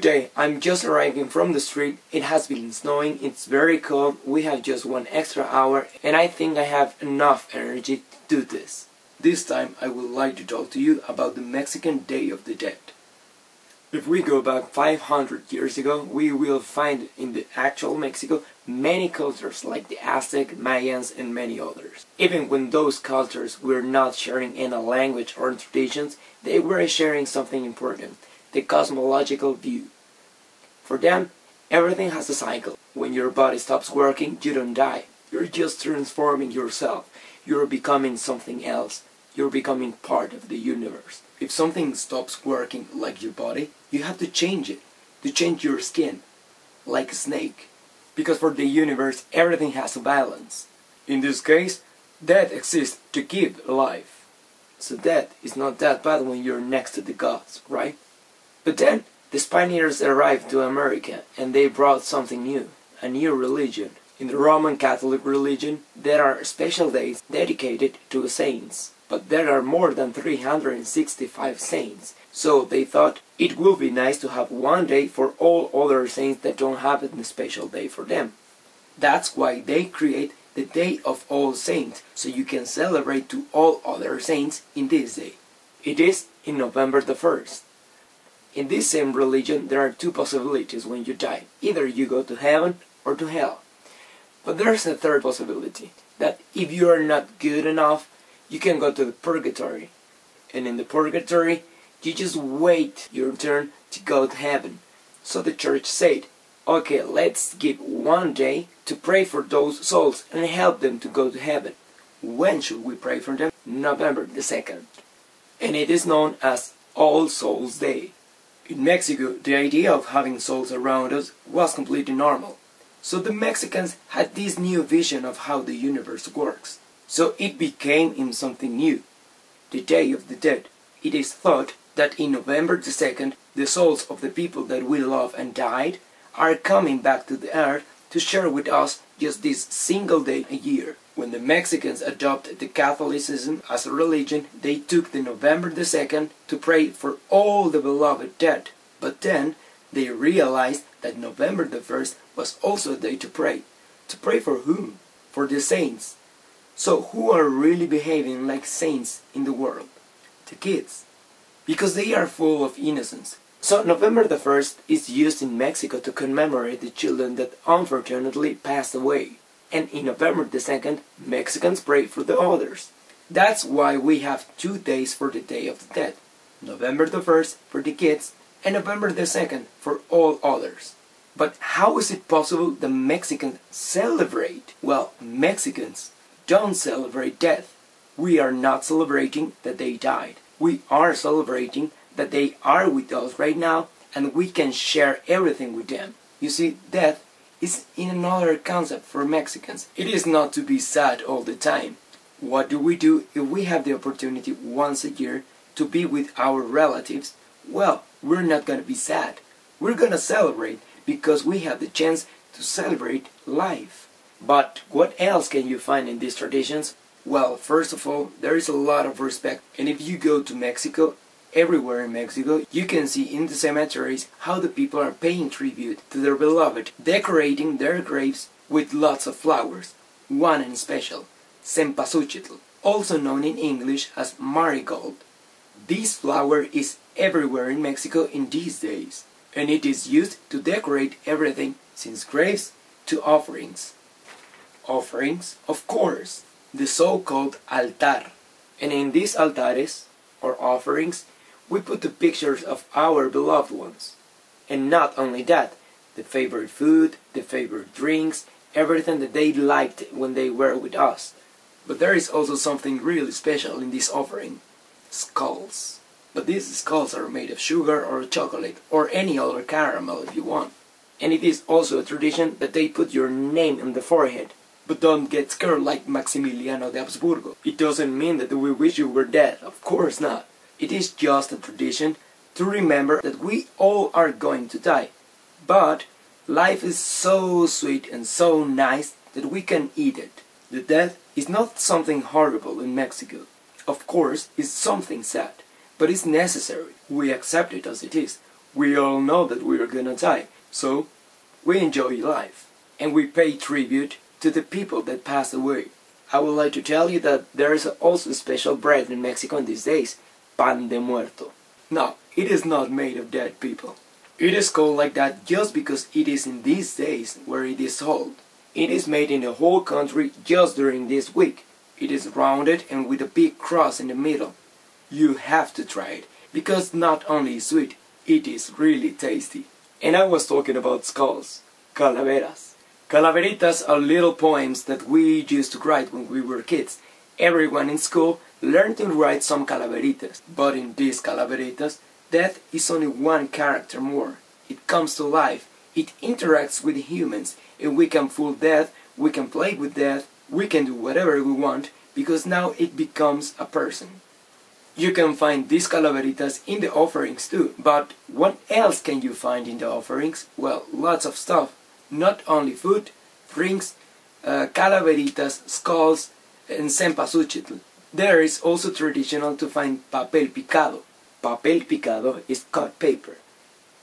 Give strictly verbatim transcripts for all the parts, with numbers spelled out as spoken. Good day, I'm just arriving from the street, it has been snowing, it's very cold, we have just one extra hour, and I think I have enough energy to do this. This time I would like to talk to you about the Mexican Day of the Dead. If we go back five hundred years ago, we will find in the actual Mexico many cultures like the Aztec, Mayans, and many others. Even when those cultures were not sharing any language or traditions, they were sharing something important. The cosmological view. For them, everything has a cycle. When your body stops working, you don't die. You're just transforming yourself. You're becoming something else. You're becoming part of the universe. If something stops working like your body, you have to change it, to change your skin, like a snake. Because for the universe, everything has a balance. In this case, death exists to give life. So death is not that bad when you're next to the gods, right? But then, the Spaniards arrived to America, and they brought something new, a new religion. In the Roman Catholic religion, there are special days dedicated to saints, but there are more than three hundred sixty-five saints, so they thought it would be nice to have one day for all other saints that don't have a special day for them. That's why they create the Day of All Saints, so you can celebrate to all other saints in this day. It is in November the first. In this same religion, there are two possibilities when you die. Either you go to heaven or to hell. But there's a third possibility, that if you are not good enough, you can go to the purgatory. And in the purgatory, you just wait your turn to go to heaven. So the church said, okay, let's give one day to pray for those souls and help them to go to heaven. When should we pray for them? November the second. And it is known as All Souls Day. In Mexico, the idea of having souls around us was completely normal. So the Mexicans had this new vision of how the universe works. So it became in something new. The Day of the Dead. It is thought that in November the second, the souls of the people that we love and died are coming back to the earth to share with us just this single day a year. When the Mexicans adopted the Catholicism as a religion, they took the November the second to pray for all the beloved dead. But then, they realized that November the first was also a day to pray. To pray for whom? For the saints. So who are really behaving like saints in the world? The kids. Because they are full of innocence. So November the first is used in Mexico to commemorate the children that unfortunately passed away. And in November the second, Mexicans pray for the others. That's why we have two days for the Day of the Dead. November the first for the kids and November the second for all others. But how is it possible the Mexicans celebrate? Well, Mexicans don't celebrate death. We are not celebrating that they died. We are celebrating that they are with us right now and we can share everything with them. You see, death is in another concept for Mexicans. It is not to be sad all the time. What do we do if we have the opportunity once a year to be with our relatives? Well, we're not gonna be sad. We're gonna celebrate because we have the chance to celebrate life. But what else can you find in these traditions? Well, first of all, there is a lot of respect. And if you go to Mexico, everywhere in Mexico, you can see in the cemeteries how the people are paying tribute to their beloved, decorating their graves with lots of flowers, one in special, cempasúchil, also known in English as marigold. This flower is everywhere in Mexico in these days, and it is used to decorate everything, since graves to offerings. Offerings, of course, the so-called altar. And in these altares, or offerings, we put the pictures of our beloved ones. And not only that, the favorite food, the favorite drinks, everything that they liked when they were with us. But there is also something really special in this offering. Skulls. But these skulls are made of sugar or chocolate or any other caramel if you want. And it is also a tradition that they put your name on the forehead. But don't get scared like Maximiliano de Habsburgo. It doesn't mean that we wish you were dead, of course not. It is just a tradition to remember that we all are going to die. But life is so sweet and so nice that we can eat it. The death is not something horrible in Mexico. Of course, it's something sad, but it's necessary. We accept it as it is. we all know that we are gonna die, so we enjoy life, and we pay tribute to the people that passed away. I would like to tell you that there is also a special bread in Mexico in these days, Pan de muerto. Now, it is not made of dead people. It is called like that just because it is in these days where it is sold. It is made in the whole country just during this week. It is rounded and with a big cross in the middle. You have to try it, because not only is sweet, it is really tasty. And I was talking about skulls, calaveras. Calaveritas are little poems that we used to write when we were kids. Everyone in school learned to write some calaveritas. But in these calaveritas, death is only one character more. It comes to life, it interacts with humans, and we can fool death, we can play with death, we can do whatever we want, because now it becomes a person. You can find these calaveritas in the offerings too, but what else can you find in the offerings? Well, lots of stuff. Not only food, drinks, uh, calaveritas, skulls, and cempasúchil. There is also traditional to find papel picado. Papel picado is cut paper.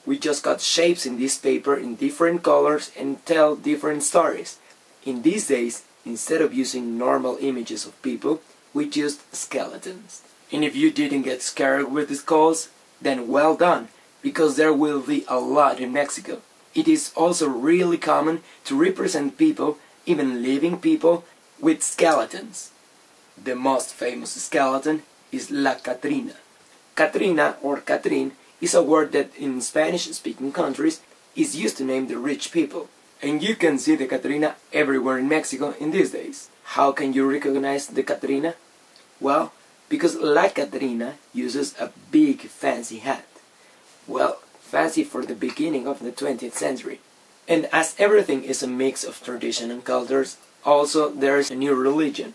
We just cut shapes in this paper in different colors and tell different stories. In these days, instead of using normal images of people, we used skeletons. And if you didn't get scared with the skulls, then well done, because there will be a lot in Mexico. It is also really common to represent people, even living people, with skeletons. The most famous skeleton is La Catrina. Catrina or Catrín is a word that in Spanish-speaking countries is used to name the rich people. And you can see the Catrina everywhere in Mexico in these days. How can you recognize the Catrina? Well, because La Catrina uses a big fancy hat. Well, fancy for the beginning of the twentieth century. And as everything is a mix of tradition and cultures, also there is a new religion,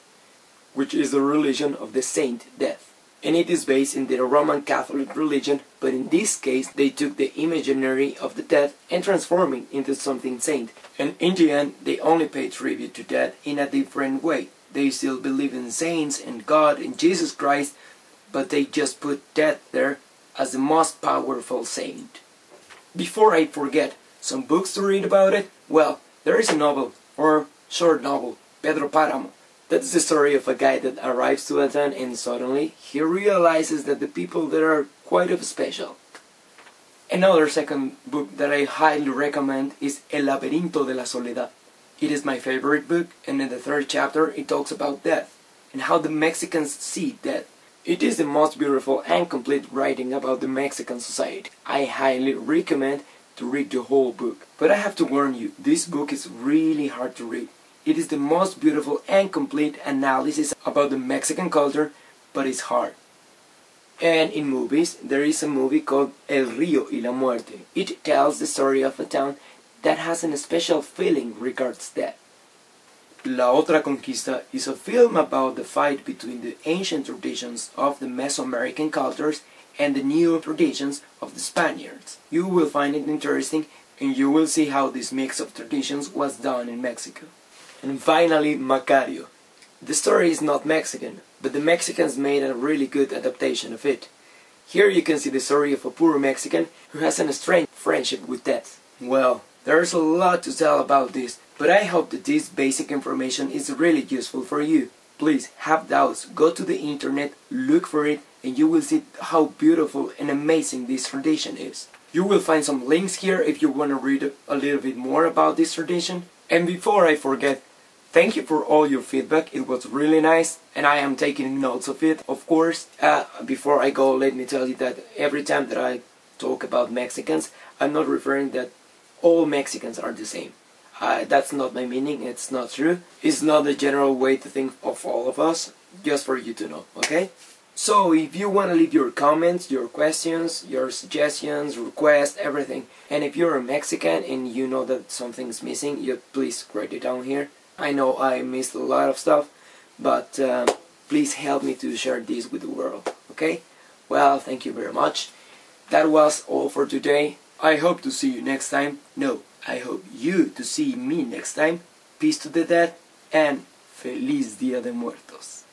which is the religion of the saint Death. And it is based in the Roman Catholic religion, but in this case they took the imaginary of the dead and transforming into something saint. And in the end they only pay tribute to death in a different way. They still believe in saints and God and Jesus Christ, but they just put death there as the most powerful saint. Before I forget, some books to read about it? Well, there is a novel, or short novel, Pedro Páramo. That's the story of a guy that arrives to a town and suddenly he realizes that the people there are quite special. Another second book that I highly recommend is El Laberinto de la Soledad. It is my favorite book, and in the third chapter it talks about death, and how the Mexicans see death. It is the most beautiful and complete writing about the Mexican society. I highly recommend to read the whole book. But I have to warn you, this book is really hard to read. It is the most beautiful and complete analysis about the Mexican culture, but it's hard. And in movies, there is a movie called El Río y la Muerte. It tells the story of a town that has a special feeling regards death. La Otra Conquista is a film about the fight between the ancient traditions of the Mesoamerican cultures and the new traditions of the Spaniards. You will find it interesting, and you will see how this mix of traditions was done in Mexico. And finally, Macario. The story is not Mexican, but the Mexicans made a really good adaptation of it. Here you can see the story of a poor Mexican who has an strange friendship with death. Well, there's a lot to tell about this, but I hope that this basic information is really useful for you. Please, have doubts, go to the internet, look for it, and you will see how beautiful and amazing this tradition is. You will find some links here if you want to read a little bit more about this tradition. And before I forget, thank you for all your feedback, it was really nice, and I am taking notes of it, of course. Uh, before I go, let me tell you that every time that I talk about Mexicans, I'm not referring that all Mexicans are the same. Uh, that's not my meaning, it's not true. It's not the general way to think of all of us, just for you to know, okay? So, if you want to leave your comments, your questions, your suggestions, requests, everything, and if you're a Mexican and you know that something's missing, you please write it down here. I know I missed a lot of stuff, but uh, please help me to share this with the world, okay? Well, thank you very much. That was all for today. I hope to see you next time. No, I hope you to see me next time. Peace to the dead and Feliz Día de Muertos.